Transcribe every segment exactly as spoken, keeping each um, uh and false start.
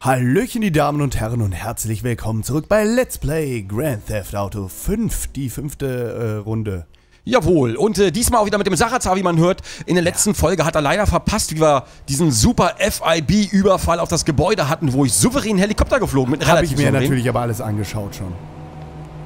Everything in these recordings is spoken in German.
Hallöchen die Damen und Herren und herzlich willkommen zurück bei Let's Play Grand Theft Auto fünf, die fünfte äh, Runde. Jawohl, und äh, diesmal auch wieder mit dem Sarazar, wie man hört. In der letzten Folge hat er leider verpasst, wie wir diesen super F I B-Überfall auf das Gebäude hatten, wo ich souverän Helikopter geflogen bin. Habe ich mir souverän. Natürlich aber alles angeschaut schon.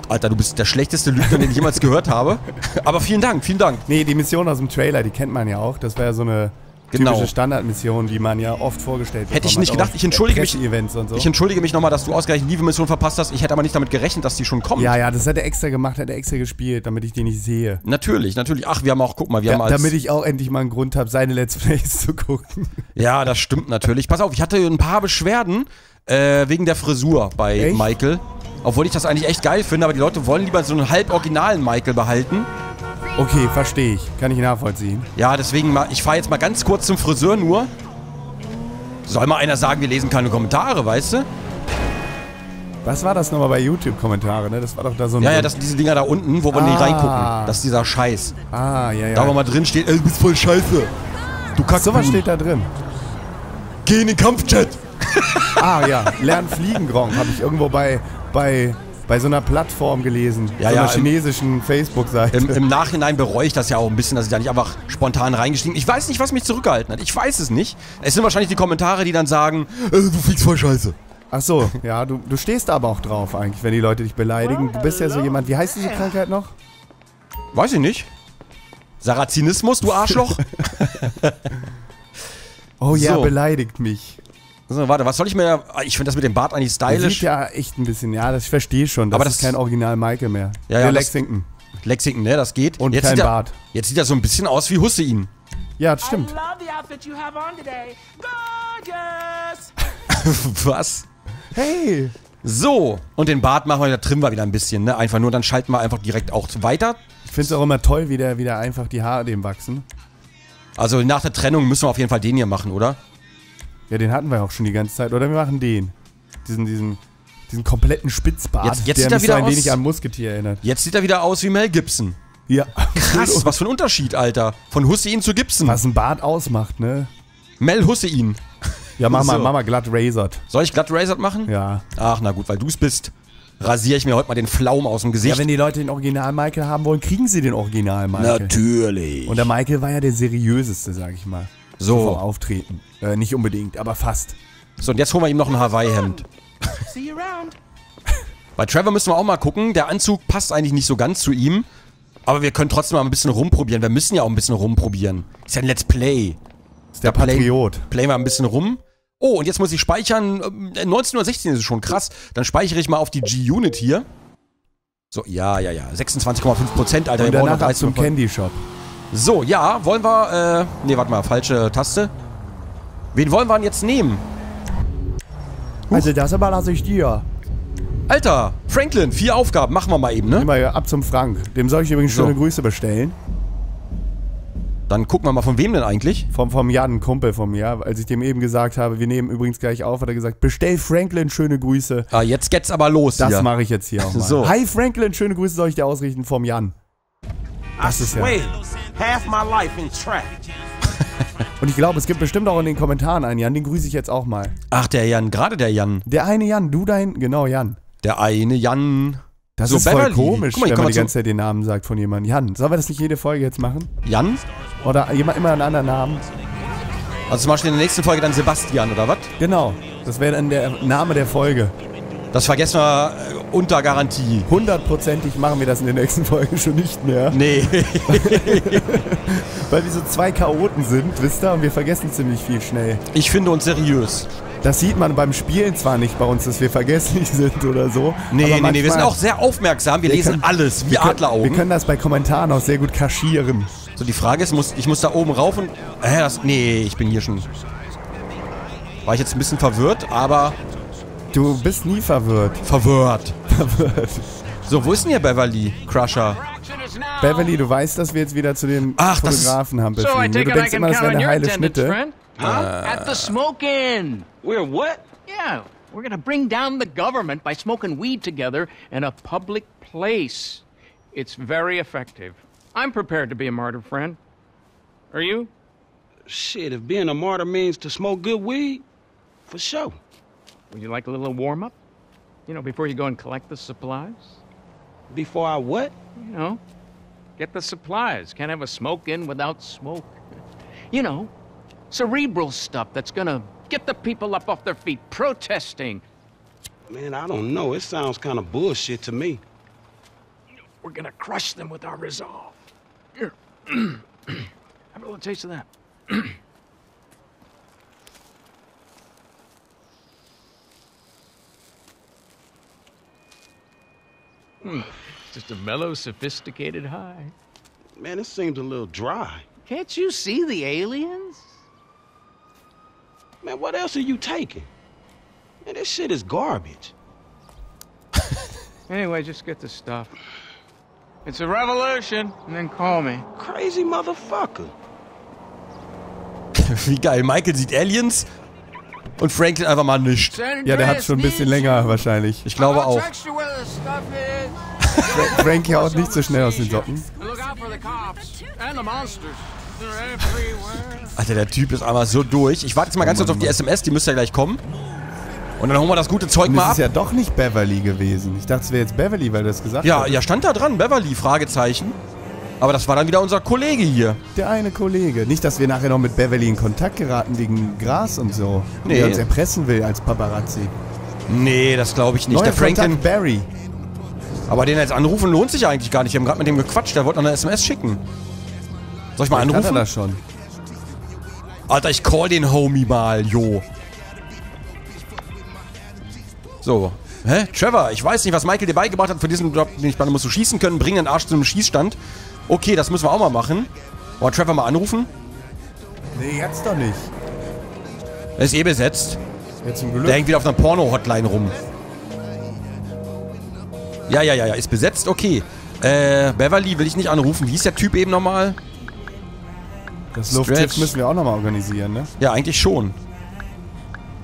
Alter, du bist der schlechteste Lügner, den ich jemals gehört habe. Aber vielen Dank, vielen Dank. Nee, die Mission aus dem Trailer, die kennt man ja auch. Das war ja so eine... Genau. Typische Standardmission, die man ja oft vorgestellt hat. Hätte ich nicht gedacht, ich entschuldige mich. Und so. Ich entschuldige mich nochmal, dass du ausgerechnet die Mission verpasst hast. Ich hätte aber nicht damit gerechnet, dass die schon kommt. Ja, ja, das hat er extra gemacht, hat er extra gespielt, damit ich die nicht sehe. Natürlich, natürlich. Ach, wir haben auch, guck mal, wir ja, haben als... Damit ich auch endlich mal einen Grund habe, seine Let's Plays zu gucken. Ja, das stimmt natürlich. Pass auf, ich hatte ein paar Beschwerden äh, wegen der Frisur bei echt? Michael. Obwohl ich das eigentlich echt geil finde, aber die Leute wollen lieber so einen halb originalen Michael behalten. Okay, verstehe ich. Kann ich nachvollziehen. Ja, deswegen, mal, ich fahre jetzt mal ganz kurz zum Friseur nur. Soll mal einer sagen, wir lesen keine Kommentare, weißt du? Was war das nochmal bei YouTube-Kommentare, ne? Das war doch da so ein... Ja, Ding. Ja, das sind diese Dinger da unten, wo ah. wir nicht reingucken. Das ist dieser Scheiß. Ah, ja, ja. Da, wo mal drin steht, ey, du bist voll scheiße. Du kackst. So was steht da drin? Geh in den Kampfchat. Ah, ja. Lern fliegen, Gronkh. Habe ich irgendwo bei... bei Bei so einer Plattform gelesen, ja, so einer ja, chinesischen Facebook-Seite. Im, Im Nachhinein bereue ich das ja auch ein bisschen, dass ich da nicht einfach spontan reingestiegen bin. Ich weiß nicht, was mich zurückgehalten hat. Ich weiß es nicht. Es sind wahrscheinlich die Kommentare, die dann sagen, äh, du fliegst voll scheiße. Ach so, ja, du, du stehst aber auch drauf eigentlich, wenn die Leute dich beleidigen. Du bist ja so jemand, wie heißt diese Krankheit noch? Weiß ich nicht. Sarazinismus, du Arschloch. Oh ja, so. Beleidigt mich. Also, warte, was soll ich mir... Ich finde das mit dem Bart eigentlich stylisch. Das sieht ja echt ein bisschen, ja, das, ich verstehe schon. Das, aber das ist kein Original Michael mehr. Ja, ja, Lexington. Lexington, ne, das geht. Und jetzt kein Bart. Er, jetzt sieht er so ein bisschen aus wie Hussein. Ja, das stimmt. Was? Hey! So, und den Bart machen wir, da trimmen wir wieder ein bisschen, ne, einfach nur. Dann schalten wir einfach direkt auch weiter. Ich finde es auch immer toll, wie der, wie der einfach die Haare dem wachsen. Also nach der Trennung müssen wir auf jeden Fall den hier machen, oder? Ja, den hatten wir auch schon die ganze Zeit. Oder wir machen den. Diesen, diesen, diesen kompletten Spitzbart, jetzt, jetzt der sieht er wieder ein aus, wenig an Musketier erinnert. Jetzt sieht er wieder aus wie Mel Gibson. Ja. Krass, was für ein Unterschied, Alter. Von Hussein zu Gibson. Was ein Bart ausmacht, ne? Mel Hussein. Ja, mach mal, so. mach mal glatt rasert. Soll ich glatt rasert machen? Ja. Ach, na gut, weil du's bist, rasiere ich mir heute mal den Flaum aus dem Gesicht. Ja, wenn die Leute den Original-Michael haben wollen, kriegen sie den Original-Michael. Natürlich. Und der Michael war ja der seriöseste, sag ich mal. So. Vom Auftreten. Äh, nicht unbedingt, aber fast. So, und jetzt holen wir ihm noch ein Hawaii-Hemd. Bei Trevor müssen wir auch mal gucken. Der Anzug passt eigentlich nicht so ganz zu ihm. Aber wir können trotzdem mal ein bisschen rumprobieren. Wir müssen ja auch ein bisschen rumprobieren. Ist ja ein Let's Play. Ist der da Patriot. Playen, playen wir ein bisschen rum. Oh, und jetzt muss ich speichern. neunzehn Uhr sechzehn ist es schon, krass. Dann speichere ich mal auf die G-Unit hier. So, ja, ja, ja. sechsundzwanzig Komma fünf Prozent, Alter. Und danach ab zum Candy-Shop. So, ja, wollen wir, äh, ne, warte mal, falsche Taste. Wen wollen wir denn jetzt nehmen? Huch. Also das überlasse ich dir. Alter, Franklin, vier Aufgaben, machen wir mal eben, ne? Nehmen wir ab zum Frank. Dem soll ich übrigens so. Schöne Grüße bestellen. Dann gucken wir mal, von wem denn eigentlich? Vom, vom Jan, Kumpel von mir. Als ich dem eben gesagt habe, wir nehmen übrigens gleich auf, hat er gesagt, bestell Franklin, schöne Grüße. Ah, jetzt geht's aber los. Das mache ich jetzt hier auch mal. So. Hi Franklin, schöne Grüße soll ich dir ausrichten vom Jan. Das ist ja. Half my life in track. Und ich glaube, es gibt bestimmt auch in den Kommentaren einen Jan, den grüße ich jetzt auch mal. Ach, der Jan, gerade der Jan. Der eine Jan, du dein, genau Jan. Der eine Jan. Das so ist Beverly. Voll komisch, mal, wenn man die ganze Zeit den Namen sagt von jemandem. Jan, sollen wir das nicht jede Folge jetzt machen? Jan? Oder jemand immer einen anderen Namen. Also zum Beispiel in der nächsten Folge dann Sebastian, oder was? Genau, das wäre dann der Name der Folge. Das vergessen wir unter Garantie. Hundertprozentig machen wir das in den nächsten Folgen schon nicht mehr. Nee. Weil wir so zwei Chaoten sind, wisst ihr, und wir vergessen ziemlich viel schnell. Ich finde uns seriös. Das sieht man beim Spielen zwar nicht bei uns, dass wir vergesslich sind oder so. Nee, nee, nee, wir sind auch sehr aufmerksam, wir, wir lesen können, alles, wie wir Adleraugen. Können, wir können das bei Kommentaren auch sehr gut kaschieren. So, die Frage ist, muss, ich muss da oben rauf und... Äh, das, nee, ich bin hier schon... War ich jetzt ein bisschen verwirrt, aber... Du bist nie verwirrt. Verwirrt. Verwirrt. So, wo ist denn hier Beverly Crusher? Beverly, du weißt, dass wir jetzt wieder zu dem Ach, Fotografen haben. So, du denkst immer, das wäre eine heile Schnitte. Huh? At the smoke in. We're what? Yeah, we're gonna bring down the government by smoking weed together in a public place. It's very effective. I'm prepared to be a martyr, friend. Are you? Shit, if being a martyr means to smoke good weed, for sure. Would you like a little warm-up? You know, before you go and collect the supplies? Before I what? You know, get the supplies. Can't have a smoke in without smoke. You know, cerebral stuff that's gonna get the people up off their feet protesting. Man, I don't know. It sounds kind of bullshit to me. We're gonna crush them with our resolve. Here. Have a little taste of that. Mm, just a mellow, sophisticated high. Man, it seems a little dry. Can't you see the aliens? Man, what else are you taking? Man, this shit is garbage. Anyway, just get the stuff. It's a revolution. And then call me. Crazy motherfucker. Wie geil. Michael sieht Aliens und Franklin einfach mal nichts. Ja, der hat schon ein bisschen länger wahrscheinlich. Ich glaube auch. Frankie haut nicht so schnell aus den Socken. Alter, der Typ ist aber so durch. Ich warte jetzt mal ganz kurz auf die S M S, die müsste ja gleich kommen. Und dann holen wir das gute Zeug mal ab. Das ist ja doch nicht Beverly gewesen. Ich dachte, es wäre jetzt Beverly, weil du das gesagt hast. Ja, ja, stand da dran. Beverly, Fragezeichen. Aber das war dann wieder unser Kollege hier. Der eine Kollege. Nicht, dass wir nachher noch mit Beverly in Kontakt geraten wegen Gras und so. Nee. Der uns erpressen will als Paparazzi. Nee, das glaube ich nicht. Neuer der Franklin Kontakt Barry. Aber den jetzt anrufen lohnt sich eigentlich gar nicht. Wir haben gerade mit dem gequatscht. Der wollte noch eine S M S schicken. Soll ich mal anrufen? Kann er das schon. Alter, ich call den Homie mal, jo. So. Hä? Trevor, ich weiß nicht, was Michael dir beigebracht hat. Für diesen Job, den ich meine, musst du schießen können. Bring den Arsch zu einem Schießstand. Okay, das müssen wir auch mal machen. Wollen Trevor mal anrufen? Nee, jetzt doch nicht. Er ist eh besetzt. Ja, zum Glück. Der hängt wieder auf einer Porno-Hotline rum. Ja, ja, ja, ja. Ist besetzt? Okay. Äh, Beverly will ich nicht anrufen. Wie hieß der Typ eben nochmal? Das Luftschiff müssen wir auch nochmal organisieren, ne? Ja, eigentlich schon.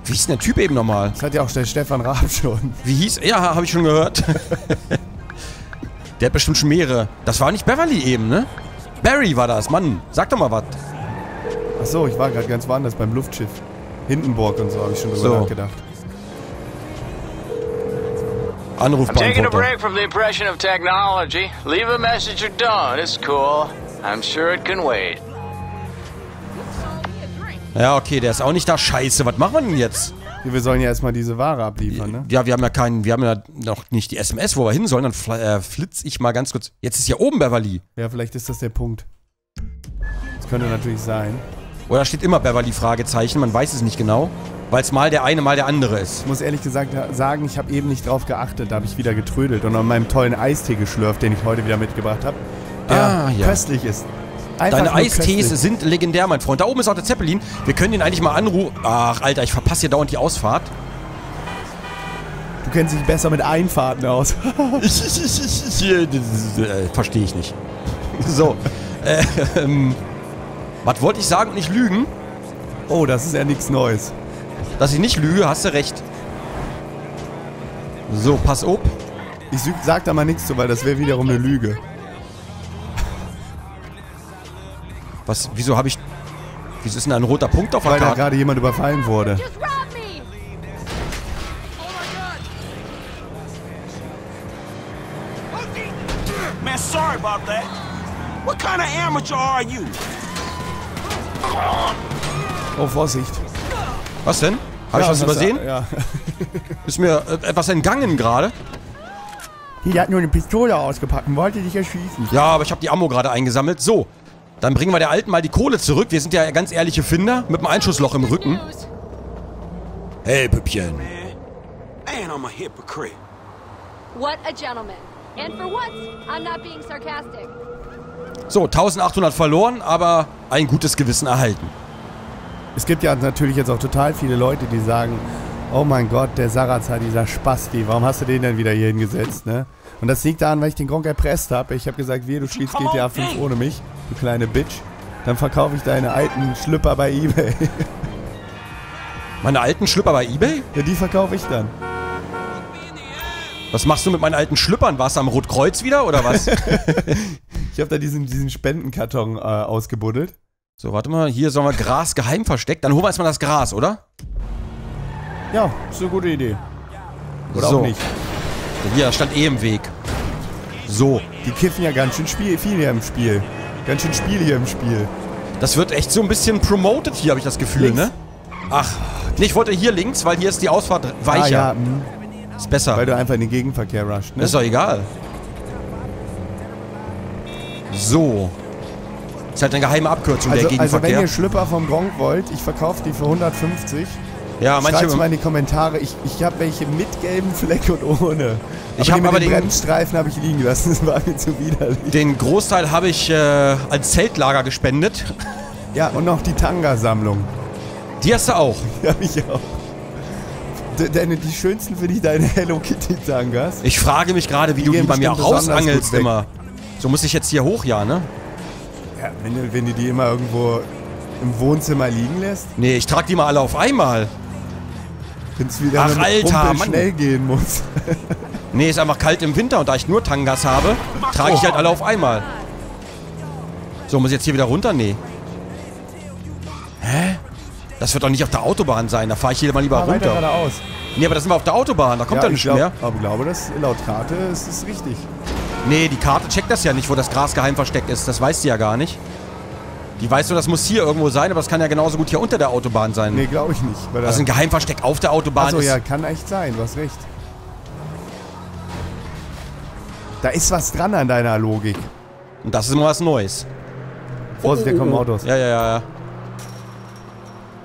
Wie hieß denn der Typ eben nochmal? Das hat ja auch der Stefan Raab schon. Wie hieß? Ja, habe ich schon gehört. Der hat bestimmt schon mehrere. Das war nicht Beverly eben, ne? Barry war das, Mann. Sag doch mal was. Ach so, ich war gerade ganz woanders beim Luftschiff. Hindenburg und so habe ich schon drüber nachgedacht. Anrufbeantworter. I'm taking a break from the impression of technology. Leave a message or don't. It's cool. I'm sure it can wait. Ja, okay, der ist auch nicht da. Scheiße, was machen wir denn jetzt? Wir sollen ja erstmal diese Ware abliefern, ne? Ja, wir haben ja keinen, wir haben ja noch nicht die S M S, wo wir hin sollen. Dann fl äh, flitz ich mal ganz kurz. Jetzt ist hier oben Beverly. Ja, vielleicht ist das der Punkt. Das könnte natürlich sein. Oder steht immer Beverly Fragezeichen, man weiß es nicht genau. Weil es mal der eine, mal der andere ist. Ich muss ehrlich gesagt sagen, ich habe eben nicht drauf geachtet. Da habe ich wieder getrödelt und an meinem tollen Eistee geschlürft, den ich heute wieder mitgebracht habe. Der ah, ja. köstlich ist. Einfach deine Eistees sind legendär, mein Freund. Da oben ist auch der Zeppelin. Wir können ihn eigentlich mal anrufen. Ach, Alter, ich verpasse hier dauernd die Ausfahrt. Du kennst dich besser mit Einfahrten aus. Verstehe ich nicht. So. ähm, was wollte ich sagen und nicht lügen? Oh, das ist ja nichts Neues. Dass ich nicht lüge, hast du recht. So, pass auf. Ich sag da mal nichts zu, weil das wäre wiederum eine Lüge. Was, wieso habe ich... Wieso ist denn ein roter Punkt auf der Karte? Weil da gerade jemand überfallen wurde. Oh, Vorsicht. Was denn? Habe ich was übersehen? Ja. Ist mir etwas entgangen gerade. Die hat nur eine Pistole ausgepackt und wollte dich erschießen. Ja, aber ich habe die Ammo gerade eingesammelt. So. Dann bringen wir der Alten mal die Kohle zurück. Wir sind ja ganz ehrliche Finder. Mit einem Einschussloch im Rücken. Hey, Püppchen. So, eintausendachthundert verloren, aber ein gutes Gewissen erhalten. Es gibt ja natürlich jetzt auch total viele Leute, die sagen, oh mein Gott, der Sarazar, dieser Spasti, warum hast du den denn wieder hier hingesetzt, ne? Und das liegt daran, weil ich den Gronkh erpresst habe. Ich habe gesagt, wie, du spielst G T A fünf ohne mich, du kleine Bitch. Dann verkaufe ich deine alten Schlüpper bei eBay. Meine alten Schlüpper bei eBay? Ja, die verkaufe ich dann. Was machst du mit meinen alten Schlüppern? Warst du am Rotkreuz wieder, oder was? Ich habe da diesen, diesen Spendenkarton äh, ausgebuddelt. So, warte mal, hier sollen wir Gras geheim versteckt. Dann holen wir erstmal das Gras, oder? Ja, ist eine gute Idee. Oder so. Auch nicht. Ja, stand eh im Weg. So. Die kiffen ja ganz schön viel hier im Spiel. Ganz schön Spiel hier im Spiel. Das wird echt so ein bisschen promoted hier, habe ich das Gefühl, links, ne? Ach, nee, ich wollte hier links, weil hier ist die Ausfahrt weicher. Ah, ja, ist besser. Weil du einfach in den Gegenverkehr rushst, ne? Ist doch egal. So. Ist halt eine geheime Abkürzung, also, der Gegenverkehr. Also wenn ihr Schlüpper vom Gronkh wollt, ich verkaufe die für hundertfünfzig. Ja, manche... Schreibt's mal in die Kommentare. Ich, ich habe welche mit gelben Fleck und ohne. Aber ich habe aber den Bremsstreifen habe ich liegen lassen. Das war mir zu widerlich. Den Großteil habe ich äh, als Zeltlager gespendet. Ja, und noch die Tanga-Sammlung. Die hast du auch? Die habe ich auch. De deine, die schönsten finde ich deine Hello Kitty-Tangas. Ich frage mich gerade, wie die du die bei mir rausangelst immer. So muss ich jetzt hier hoch, ja, ne? Ja, wenn du, wenn du die immer irgendwo im Wohnzimmer liegen lässt. Nee, ich trage die mal alle auf einmal. Wenn's wieder Ach, Alter, Mann. Schnell gehen muss. Nee, ist einfach kalt im Winter und da ich nur Tangas habe, trage ich die halt alle auf einmal. So, muss ich jetzt hier wieder runter? Nee. Hä? Das wird doch nicht auf der Autobahn sein, da fahre ich hier mal lieber ah, runter. Geradeaus. Nee, aber das sind wir auf der Autobahn, da kommt ja, da nicht glaub, mehr. Aber ich glaube, das, laut Karte ist es richtig. Nee, die Karte checkt das ja nicht, wo das Gras geheim versteckt ist, das weiß die ja gar nicht. Die weiß nur, das muss hier irgendwo sein, aber das kann ja genauso gut hier unter der Autobahn sein. Nee, glaube ich nicht. Weil also ein Geheimversteck auf der Autobahn also, ist... ja, kann echt sein, du hast recht. Da ist was dran an deiner Logik. Und das ist immer was Neues. Vorsicht, oh, da kommen Autos. Ja, ja, ja, ja.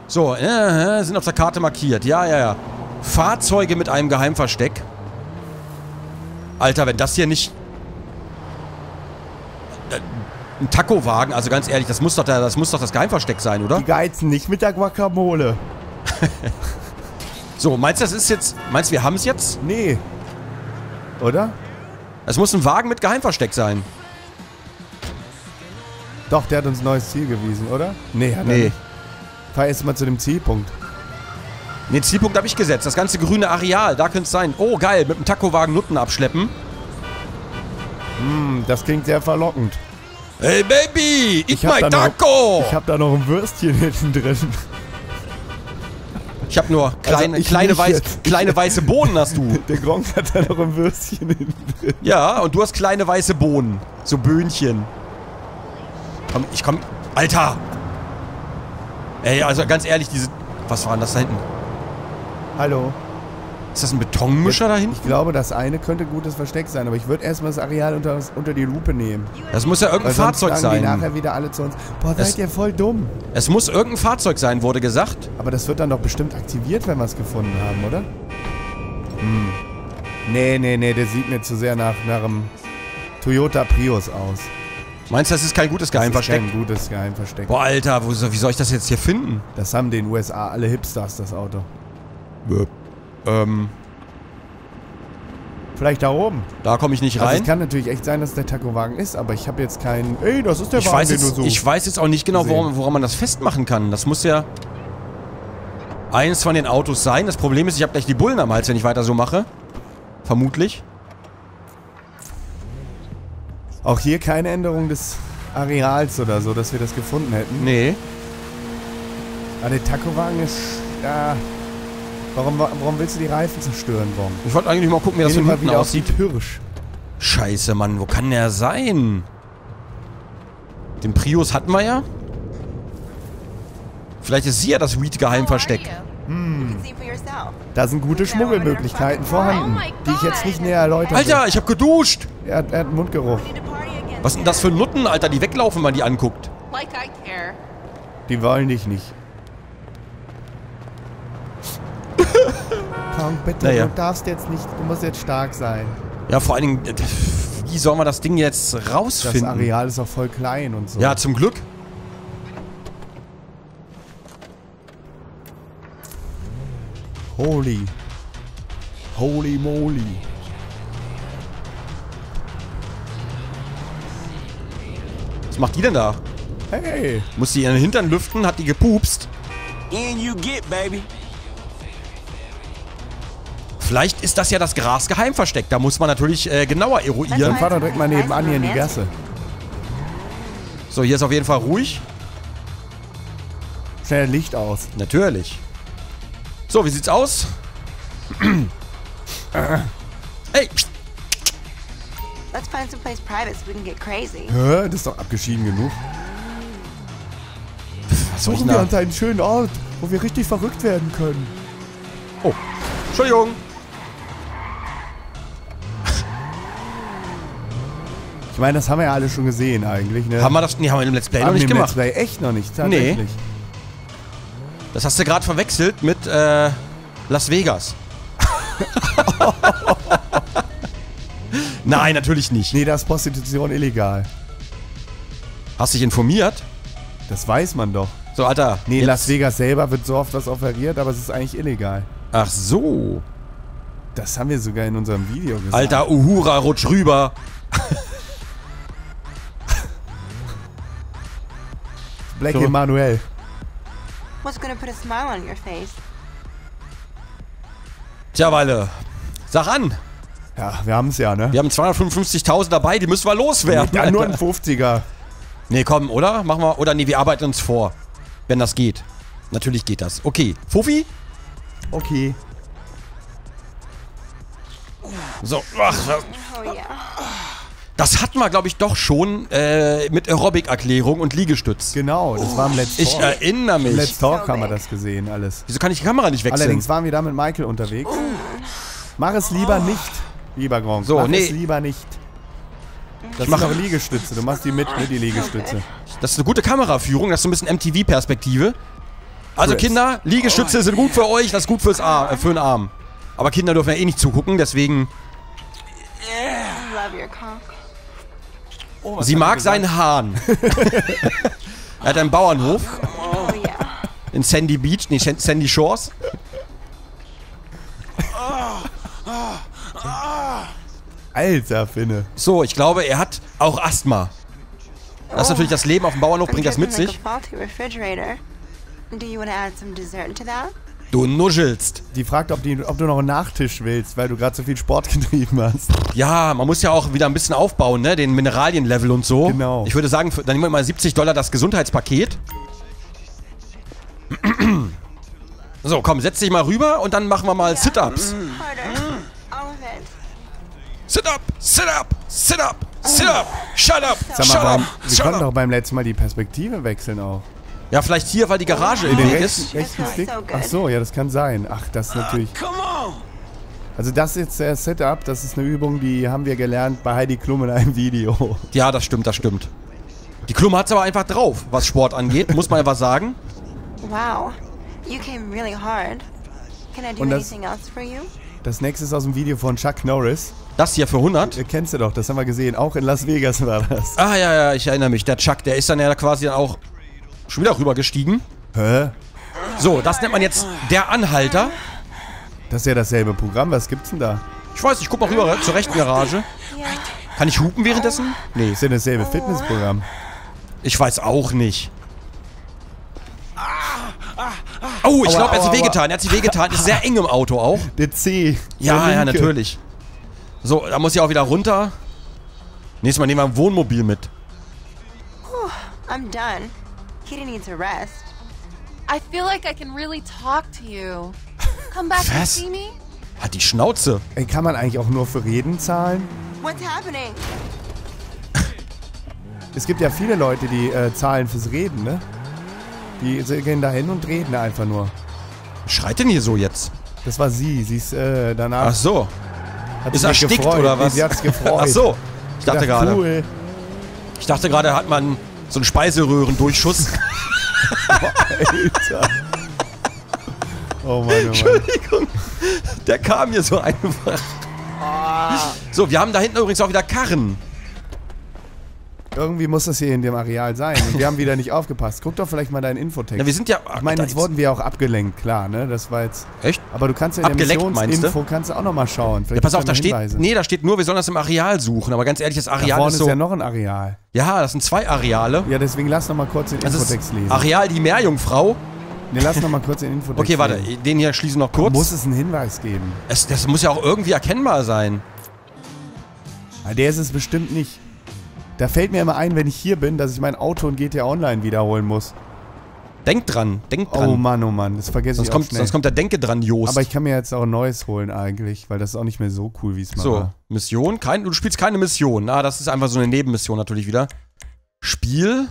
So, äh, sind auf der Karte markiert. Ja, ja, ja. Fahrzeuge mit einem Geheimversteck. Alter, wenn das hier nicht... Ein Taco-Wagen, also ganz ehrlich, das muss, doch der, das muss doch das Geheimversteck sein, oder? Die geizen nicht mit der Guacamole. So, meinst du, das ist jetzt... Meinst du, wir haben es jetzt? Nee. Oder? Es muss ein Wagen mit Geheimversteck sein. Doch, der hat uns ein neues Ziel gewiesen, oder? Nee, hat er nicht. Fahr jetzt mal zu dem Zielpunkt. Den Zielpunkt habe ich gesetzt. Das ganze grüne Areal, da könnte es sein. Oh, geil, mit dem Taco-Wagen Nutten abschleppen. Hm, das klingt sehr verlockend. Hey Baby, eat my Taco! Noch, ich hab da noch ein Würstchen hinten drin. Ich hab nur kleine, also kleine, weiß, kleine weiße Bohnen hast du. Der Gronkh hat da noch ein Würstchen hinten drin. Ja, und du hast kleine weiße Bohnen. So Böhnchen. Komm, ich komm... Alter! Ey, also ganz ehrlich, diese... Was war denn das da hinten? Hallo. Ist das ein Betonmischer da hinten? Ich glaube, das eine könnte ein gutes Versteck sein, aber ich würde erstmal das Areal unter, unter die Lupe nehmen. Das muss ja irgendein Fahrzeug sein. Die nachher wieder alle zu uns. Boah, seid ihr voll dumm. Es muss irgendein Fahrzeug sein, wurde gesagt. Aber das wird dann doch bestimmt aktiviert, wenn wir es gefunden haben, oder? Hm. Nee, nee, nee, der sieht mir zu sehr nach, nach einem Toyota Prius aus. Meinst du, das ist kein gutes Geheimversteck? Das ist kein gutes Geheimversteck. Boah, Alter, wo, wie soll ich das jetzt hier finden? Das haben den U S A alle Hipsters, das Auto. Böp. Ähm. Vielleicht da oben. Da komme ich nicht rein. Also es kann natürlich echt sein, dass es der Taco-Wagen ist, aber ich habe jetzt keinen... Ey, das ist der ich Wagen, weiß den jetzt, du so... Ich weiß jetzt auch nicht genau, woran, woran man das festmachen kann. Das muss ja... eines von den Autos sein. Das Problem ist, ich habe gleich die Bullen am Hals, wenn ich weiter so mache. Vermutlich. Auch hier keine Änderung des Areals oder so, dass wir das gefunden hätten. Nee. Aber der Taco-Wagen ist... Ja... Warum, warum willst du die Reifen zerstören, Brom? Ich wollte eigentlich mal gucken, wie das von hinten aussieht. Hirsch. Scheiße, Mann, wo kann der sein? Den Prius hatten wir ja. Vielleicht ist sie ja das Weed-Geheimversteck. Hm. Da sind gute Schmuggelmöglichkeiten vorhanden, die ich jetzt nicht näher erläutern will. Alter, ich hab geduscht! Er hat, er hat einen Mundgeruch. Was sind das für Nutten, Alter, die weglaufen, wenn man die anguckt? Die wollen dich nicht. Komm, bitte, naja. Du darfst jetzt nicht, du musst jetzt stark sein. Ja, vor allen Dingen, wie sollen wir das Ding jetzt rausfinden? Das Areal ist auch voll klein und so. Ja, zum Glück. Holy. Holy moly. Was macht die denn da? Hey. Muss die ihren Hintern lüften, hat die gepupst. In you get, baby. Vielleicht ist das ja das Gras-Geheimversteck. Da muss man natürlich äh, genauer eruieren. Dann fahr doch direkt mal nebenan hier in die Gasse. So, hier ist auf jeden Fall ruhig. Schnell Licht aus. Natürlich. So, wie sieht's aus? Hey! Let's find some place private so we can get crazy. Hä? Das ist doch abgeschieden genug. Was suchen wir uns einen schönen Ort, wo wir richtig verrückt werden können. Oh. Entschuldigung. Ich meine, das haben wir ja alle schon gesehen eigentlich, ne? Haben wir das? Nee, haben wir im Let's Play noch nicht gemacht. Haben wir im Let's Play echt noch nicht, tatsächlich. Nee. Das hast du gerade verwechselt mit äh, Las Vegas. Nein, natürlich nicht. Nee, da ist Prostitution illegal. Hast dich informiert? Das weiß man doch. So, Alter. Nee, in Las Vegas selber wird so oft was offeriert, aber es ist eigentlich illegal. Ach so. Das haben wir sogar in unserem Video gesagt. Alter, Uhura, rutsch rüber. Black so. Emanuel. What's gonna put a smile on your face? Tja, Weile. Sag an. Ja, wir haben's ja, ne? Wir haben zweihundertfünfundfünfzigtausend dabei, die müssen wir loswerden. Ja, nur ein fünfziger. Nee, komm, oder? Machen wir. Oder nee, wir arbeiten uns vor. Wenn das geht. Natürlich geht das. Okay. Fofi? Okay. So. Ach, oh, yeah. Das hatten wir, glaube ich, doch schon äh, mit Aerobic-Erklärung und Liegestütz. Genau, das oh. war im Let's Talk. Ich erinnere mich. Im Let's Talk haben wir das gesehen, alles. Wieso kann ich die Kamera nicht wechseln? Allerdings waren wir da mit Michael unterwegs. Oh. Mach es lieber oh. nicht, lieber Gronkh. So, Mach nee. es lieber nicht. Das ich mache eine Liegestütze. Du machst die mit, mit die Liegestütze. Das ist eine gute Kameraführung. Das ist so ein bisschen M T V-Perspektive. Also Kinder, Liegestütze oh. sind gut für euch. Das ist gut fürs Ar äh, für den Arm. Aber Kinder dürfen ja eh nicht zugucken. Deswegen. Oh, sie mag seinen Hahn. Er hat einen Bauernhof. Oh, yeah. In Sandy Beach, nee, Sandy Shores. Alter Finne. So, ich glaube, er hat auch Asthma. Das ist natürlich das Leben auf dem Bauernhof, bringt das mit sich. Du nuschelst. Die fragt, ob, die, ob du noch einen Nachtisch willst, weil du gerade so viel Sport getrieben hast. Ja, man muss ja auch wieder ein bisschen aufbauen, ne? Den Mineralienlevel und so. Genau. Ich würde sagen, für, dann nehmen wir mal siebzig Dollar das Gesundheitspaket. So, komm, setz dich mal rüber und dann machen wir mal Sit-Ups. Sit up, sit up, sit up, sit up, shut up, Sag mal, shut up, Sie shut konnten up. doch beim letzten Mal die Perspektive wechseln auch. Ja, vielleicht hier, weil die Garage oh, in den Weg ist. Rechten Stick? Ach so, ja, das kann sein. Ach, das ist natürlich... Also das ist der Setup, das ist eine Übung, die haben wir gelernt bei Heidi Klum in einem Video. Ja, das stimmt, das stimmt. Die Klum hat's aber einfach drauf, was Sport angeht, muss man einfach sagen. Wow, you came really hard. Can I do anything else for you? Das nächste ist aus dem Video von Chuck Norris. Das hier für hundert? Kennst du doch, das haben wir gesehen. Auch in Las Vegas war das. Ah ja, ja, ich erinnere mich. Der Chuck, der ist dann ja quasi auch schon wieder rübergestiegen. Hä? So, das nennt man jetzt der Anhalter. Das ist ja dasselbe Programm. Was gibt's denn da? Ich weiß, ich guck mal rüber zur rechten Garage. Kann ich hupen währenddessen? Nee, ist ja dasselbe Fitnessprogramm. Ich weiß auch nicht. Oh, ich glaube, er hat sich wehgetan. Er hat sich wehgetan. Ist sehr eng im Auto auch. Der C. Ja, ja, natürlich. So, da muss ich auch wieder runter. Nächstes Mal nehmen wir ein Wohnmobil mit. Oh, I'm done. Kitty needs a rest. I feel like I can really talk to you. Come back and see me? Hat die Schnauze. Ey, kann man eigentlich auch nur für Reden zahlen? What's happening? Es gibt ja viele Leute, die äh, zahlen fürs Reden, ne? Die gehen da hin und reden einfach nur. Was schreit denn hier so jetzt? Das war sie. Sie ist äh, danach... Ach so. Hat ist erstickt gefreut, oder was? Sie hat's gefreut. Ach so, ich dachte gerade. Cool. Ich dachte gerade, hat man so einen Speiseröhrendurchschuss. Alter. Oh meine Entschuldigung. Der kam hier so einfach. So, wir haben da hinten übrigens auch wieder Karren. Irgendwie muss das hier in dem Areal sein. Und wir haben wieder nicht aufgepasst. Guck doch vielleicht mal deinen Infotext. Na, wir sind ja... Ich meine, jetzt wurden wir auch abgelenkt, klar, ne? Das war jetzt... Echt? Aber du kannst ja in der Missionsinfo kannst du auch nochmal schauen. Ja, pass auf, da steht... Nee, da steht nur, wir sollen das im Areal suchen. Aber ganz ehrlich, das Areal da ist so... ist ja noch ein Areal. Ja, das sind zwei Areale. Ja, deswegen lass nochmal kurz den das Infotext lesen. Areal die Meerjungfrau. Ne, lass nochmal kurz den Infotext Okay, warte, lesen. Den hier schließen noch kurz. Da muss es einen Hinweis geben. Es, das muss ja auch irgendwie erkennbar sein. Na, der ist es bestimmt nicht. Da fällt mir immer ein, wenn ich hier bin, dass ich mein Auto in G T A Online wiederholen muss. Denk dran, denk dran. Oh Mann, oh Mann, das vergesse sonst ich auch kommt, schnell. Sonst kommt der Denke dran, Joost. Aber ich kann mir jetzt auch ein neues holen eigentlich, weil das ist auch nicht mehr so cool, wie es mal so, war. So, Mission? Kein, du spielst keine Mission. Ah, das ist einfach so eine Nebenmission natürlich wieder. Spiel?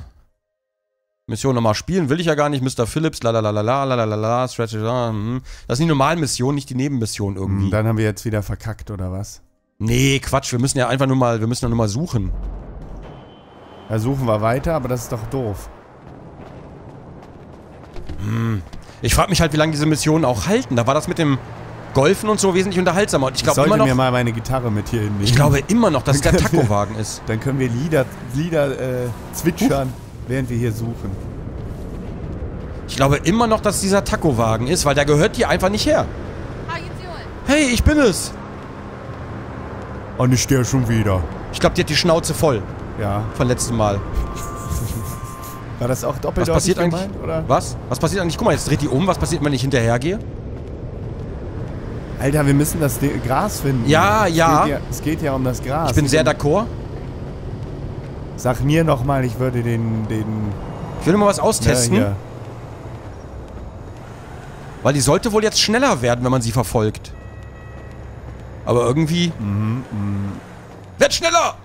Mission nochmal spielen will ich ja gar nicht. Mister Phillips, lalalala, lalalala, Strategy, hm. Das sind die normalen Missionen, nicht die Nebenmissionen irgendwie. Dann haben wir jetzt wieder verkackt, oder was? Nee, Quatsch, wir müssen ja einfach nur mal, wir müssen ja nur mal suchen. Da suchen wir weiter, aber das ist doch doof. Ich frage mich halt, wie lange diese Missionen auch halten. Da war das mit dem Golfen und so wesentlich unterhaltsamer. Und ich glaube immer noch, mir mal meine Gitarre mit hier hinnehmen. Ich glaube immer noch, dass es der Taco-Wagen ist. Dann können wir Lieder, Lieder äh, zwitschern, uh. während wir hier suchen. Ich glaube immer noch, dass dieser Taco-Wagen ist, weil der gehört hier einfach nicht her. Hey, ich bin es. Und ich stehe schon wieder. Ich glaube, die hat die Schnauze voll. Ja. Von letztem Mal. War das auch doppelt was passiert eigentlich? Gemeint, oder? Was? Was passiert eigentlich? Guck mal, jetzt dreht die um. Was passiert, wenn ich hinterhergehe? Alter, wir müssen das Gras finden. Ja, es ja. Geht ja. Es geht ja um das Gras. Ich bin sehr d'accord. Sag mir nochmal, ich würde den, den... Ich würde mal was austesten. Ja, ja. Weil die sollte wohl jetzt schneller werden, wenn man sie verfolgt. Aber irgendwie... Mhm, mh. Werd schneller!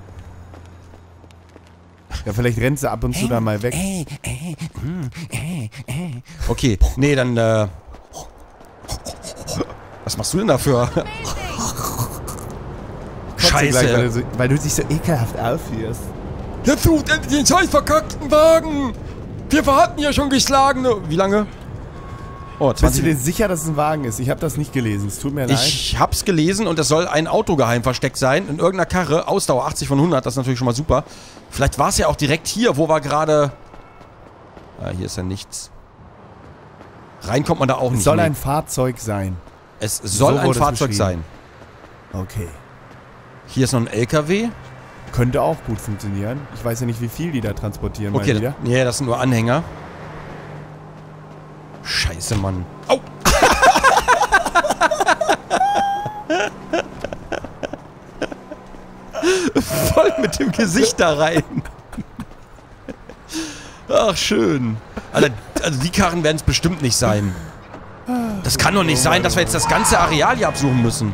Ja, vielleicht rennt sie ab und zu da mal weg. Okay, nee, dann, äh... Was machst du denn dafür? Scheiße! Gleich, weil, du so, weil du dich so ekelhaft aufhörst. Jetzt sucht endlich den scheiß verkackten Wagen! Wir hatten ja schon geschlagene... Wie lange? Oh, bist du dir sicher, dass es ein Wagen ist? Ich habe das nicht gelesen, es tut mir leid. Ich hab's gelesen und es soll ein Autogeheimversteck sein, in irgendeiner Karre, Ausdauer achtzig von hundert, das ist natürlich schon mal super. Vielleicht war es ja auch direkt hier, wo wir gerade... Ah, hier ist ja nichts. Rein kommt man da auch nicht. Es soll ein Fahrzeug sein. Es soll ein Fahrzeug sein. Okay. Hier ist noch ein L K W. Könnte auch gut funktionieren. Ich weiß ja nicht, wie viel die da transportieren. Okay, ja, das sind nur Anhänger. Scheiße, Mann. Au! Voll mit dem Gesicht da rein. Ach, schön. Also, also die Karren werden es bestimmt nicht sein. Das kann doch nicht sein, dass wir jetzt das ganze Areal hier absuchen müssen.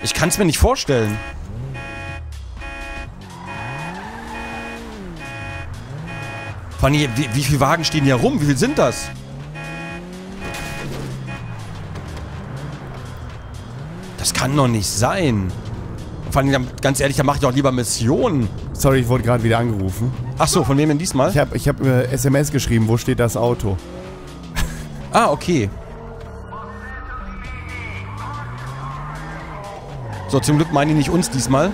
Ich kann es mir nicht vorstellen. Fanny, wie, wie viele Wagen stehen hier rum? Wie viele sind das? Das kann doch nicht sein. Vor allem, ganz ehrlich, da mache ich doch lieber Missionen. Sorry, ich wurde gerade wieder angerufen. Ach so, von wem denn diesmal? Ich habe ich hab, äh, S M S geschrieben, wo steht das Auto? Ah, okay. So, zum Glück meinen die nicht uns diesmal.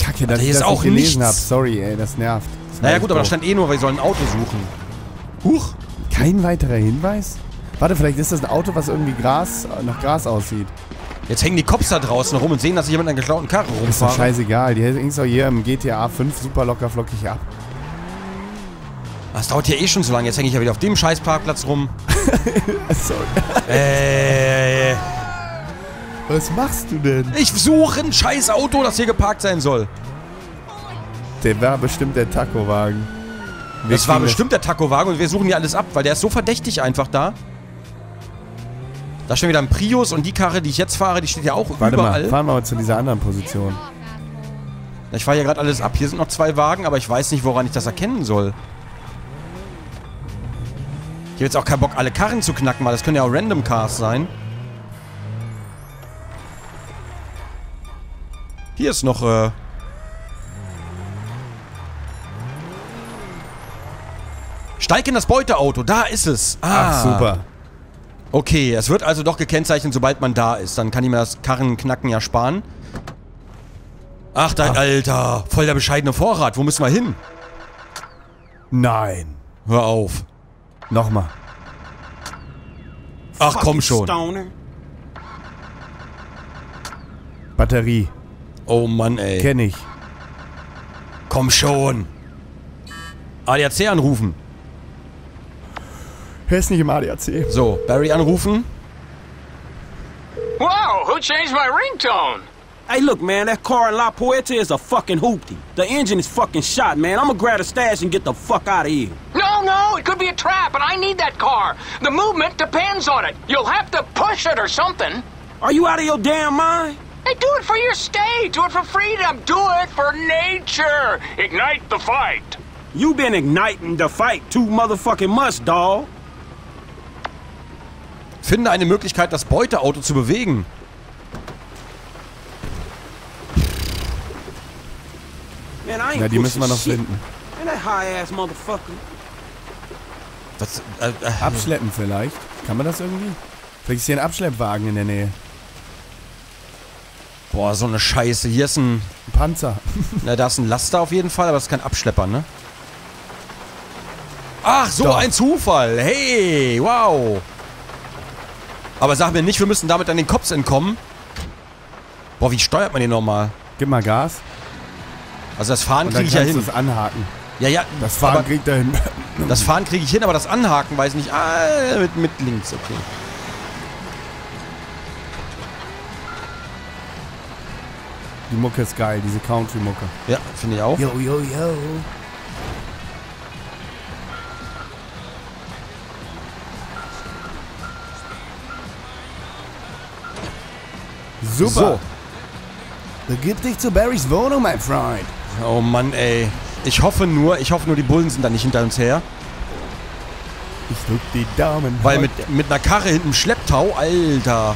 Kacke, dass Alter, ich das auch nicht gelesen habe. Sorry, ey, das nervt. Das naja gut, aber da stand eh nur, wir sollen ein Auto suchen. Huch. Kein weiterer Hinweis? Warte, vielleicht ist das ein Auto, was irgendwie Gras, nach Gras aussieht. Jetzt hängen die Cops da draußen rum und sehen, dass ich jemand mit einer geklauten Karre rumfahre. Ist doch scheißegal, die hängen doch hier im G T A fünf super locker flockig ab. Das dauert hier eh schon so lange, jetzt hänge ich ja wieder auf dem Scheißparkplatz rum. Sorry. Äh. Was machst du denn? Ich suche ein scheiß Auto, das hier geparkt sein soll. Der war bestimmt der Taco-Wagen. Das war bestimmt der Taco-Wagen und wir suchen hier alles ab, weil der ist so verdächtig einfach da. Da steht wieder ein Prius und die Karre, die ich jetzt fahre, die steht ja auch Warte überall. Mal, fahren wir mal zu dieser anderen Position. Ich fahre hier gerade alles ab. Hier sind noch zwei Wagen, aber ich weiß nicht, woran ich das erkennen soll. Ich habe jetzt auch keinen Bock, alle Karren zu knacken, weil das können ja auch Random Cars sein. Hier ist noch, äh... Steig in das Beuteauto, da ist es. Ah. Ach, super. Okay, es wird also doch gekennzeichnet, sobald man da ist. Dann kann ich mir das Karrenknacken ja sparen. Ach, dein Ach. Alter, voll der bescheidene Vorrat. Wo müssen wir hin? Nein. Hör auf. Nochmal. Ach, komm schon. Batterie. Oh Mann, ey. Kenn ich. Komm schon. A D A C anrufen. Er ist nicht im A D A C. So, Barry anrufen. Wow, who changed my ringtone? Hey, look, man, that car in La Puerta is a fucking hoopty. The engine is fucking shot, man. I'ma grab the stash and get the fuck out of here. No, no, it could be a trap, and I need that car. The movement depends on it. You'll have to push it or something. Are you out of your damn mind? Hey, do it for your state. Do it for freedom. Do it for nature. Ignite the fight. You been igniting the fight too motherfucking much, dawg. Finde eine Möglichkeit, das Beuteauto zu bewegen. Ja, die müssen wir noch finden. Das, äh, äh, abschleppen vielleicht. Kann man das irgendwie? Vielleicht ist hier ein Abschleppwagen in der Nähe. Boah, so eine Scheiße. Hier ist ein... ein Panzer. Na, da ist ein Laster auf jeden Fall, aber das ist kein Abschlepper, ne? Ach, so Doch. ein Zufall. Hey, wow. Aber sag mir nicht, wir müssen damit an den Cops entkommen. Boah, wie steuert man den nochmal? Gib mal Gas. Also das Fahren kriege ich ja hin. Das Anhaken. Ja, ja. Das Fahren kriege ich da hin. Das Fahren kriege ich hin, aber das Anhaken weiß nicht. Ah, mit, mit links, okay. Die Mucke ist geil, diese Country-Mucke. Ja, finde ich auch. Yo, yo, yo. Super. So. Begib dich zu Barrys Wohnung, mein Freund. Oh Mann, ey. Ich hoffe nur, ich hoffe nur, die Bullen sind da nicht hinter uns her. Ich drück die Daumen. Weil mit, mit einer Karre hinten im Schlepptau, Alter.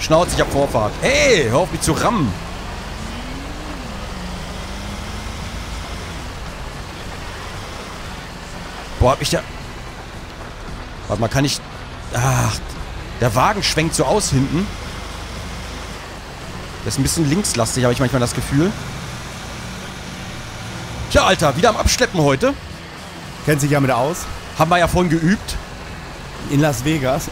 Schnauze, ich hab Vorfahrt. Hey, hör auf mich zu rammen. Boah, hab ich da... Warte mal, kann ich... Ach, der Wagen schwenkt so aus hinten. Das ist ein bisschen linkslastig, habe ich manchmal das Gefühl. Tja, Alter, wieder am Abschleppen heute. Kennt sich ja mit aus. Haben wir ja vorhin geübt. In Las Vegas.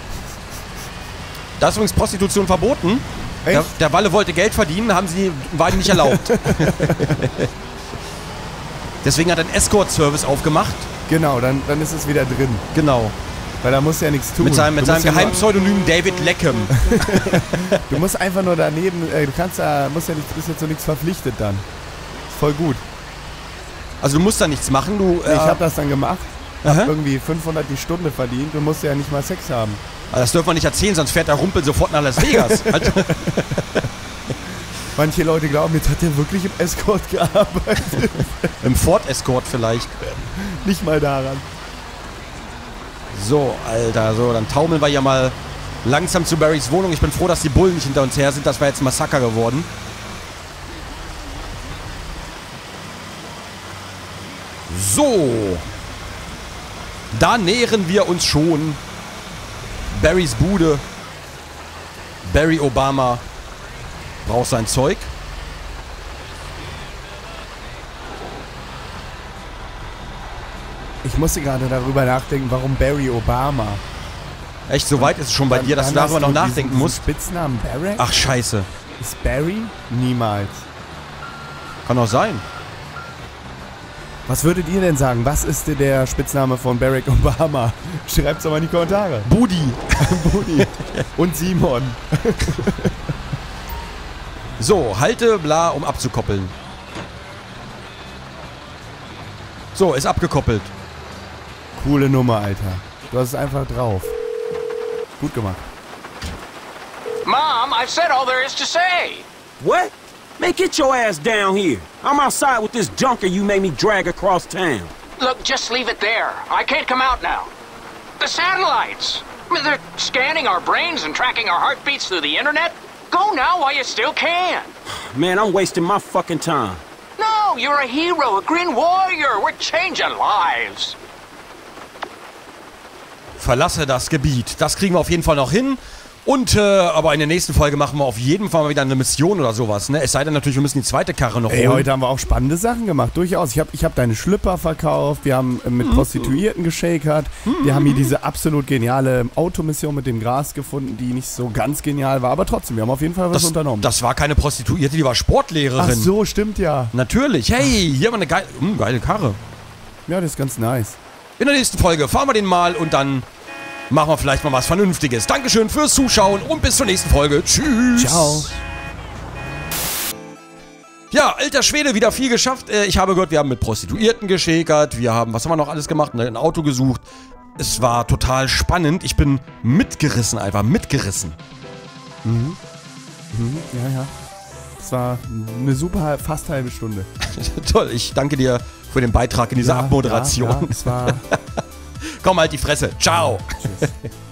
Da ist übrigens Prostitution verboten. Echt? Der, der Walle wollte Geld verdienen, haben sie, war ihm nicht erlaubt. Deswegen hat er einen Escort-Service aufgemacht. Genau, dann, dann ist es wieder drin. Genau. Weil da musst du ja nichts tun. Mit seinem, mit seinem Geheimpseudonym David Leckham. Du musst einfach nur daneben, äh, du kannst da, musst ja nicht, bist jetzt so nichts verpflichtet dann. Ist voll gut. Also du musst da nichts machen, du... Äh, ich hab das dann gemacht, aha. Hab irgendwie fünfhundert die Stunde verdient, du musst ja nicht mal Sex haben. Aber das dürfen wir nicht erzählen, sonst fährt der Rumpel sofort nach Las Vegas. Also manche Leute glauben, jetzt hat er wirklich im Escort gearbeitet. Im Ford Escort vielleicht. Nicht mal daran. So, Alter, so, dann taumeln wir ja mal langsam zu Barrys Wohnung. Ich bin froh, dass die Bullen nicht hinter uns her sind. Das war jetzt ein Massaker geworden. So. Da nähern wir uns schon. Barrys Bude. Barry Obama braucht sein Zeug. Ich musste gerade darüber nachdenken, warum Barry Obama. Echt, so weit ist es schon bei dann, dir, dass du darüber noch diesen, nachdenken diesen musst? Spitznamen Barack? Ach, scheiße. Ist Barry? Niemals. Kann auch sein. Was würdet ihr denn sagen? Was ist denn der Spitzname von Barack Obama? Schreibt's doch mal in die Kommentare. Budi. Budi. Und Simon. So, halte bla, um abzukoppeln. So, ist abgekoppelt. Coole Nummer, Alter. Du hast es einfach drauf. Gut gemacht. Mom, I've said all there is to say. What? Man, get your ass down here. I'm outside with this junker you made me drag across town. Look, just leave it there. I can't come out now. The satellites. I mean, they're scanning our brains and tracking our heartbeats through the internet. Go now while you still can. Man, I'm wasting my fucking time. No, you're a hero, a green warrior. We're changing lives. Verlasse das Gebiet. Das kriegen wir auf jeden Fall noch hin. Und, äh, aber in der nächsten Folge machen wir auf jeden Fall mal wieder eine Mission oder sowas, ne? Es sei denn natürlich, wir müssen die zweite Karre noch holen. Ey, heute haben wir auch spannende Sachen gemacht, durchaus. Ich habe ich hab deine Schlüpper verkauft, wir haben mit Prostituierten geschakert, wir haben hier diese absolut geniale Automission mit dem Gras gefunden, die nicht so ganz genial war, aber trotzdem, wir haben auf jeden Fall was das, unternommen. Das war keine Prostituierte, die war Sportlehrerin. Ach so, stimmt ja. Natürlich. Hey, hier haben wir eine geile, mh, geile Karre. Ja, das ist ganz nice. In der nächsten Folge fahren wir den mal und dann... machen wir vielleicht mal was Vernünftiges. Dankeschön fürs Zuschauen und bis zur nächsten Folge. Tschüss. Ciao. Ja, alter Schwede, wieder viel geschafft. Äh, ich habe gehört, wir haben mit Prostituierten geschäkert. Wir haben, was haben wir noch alles gemacht? Ein Auto gesucht. Es war total spannend. Ich bin mitgerissen, einfach mitgerissen. Mhm. Mhm, ja, ja. Es war eine super fast halbe Stunde. Toll, ich danke dir für den Beitrag in dieser ja, Abmoderation. Ja, ja, es war... Komm, halt die Fresse. Ciao. Ja, tschüss.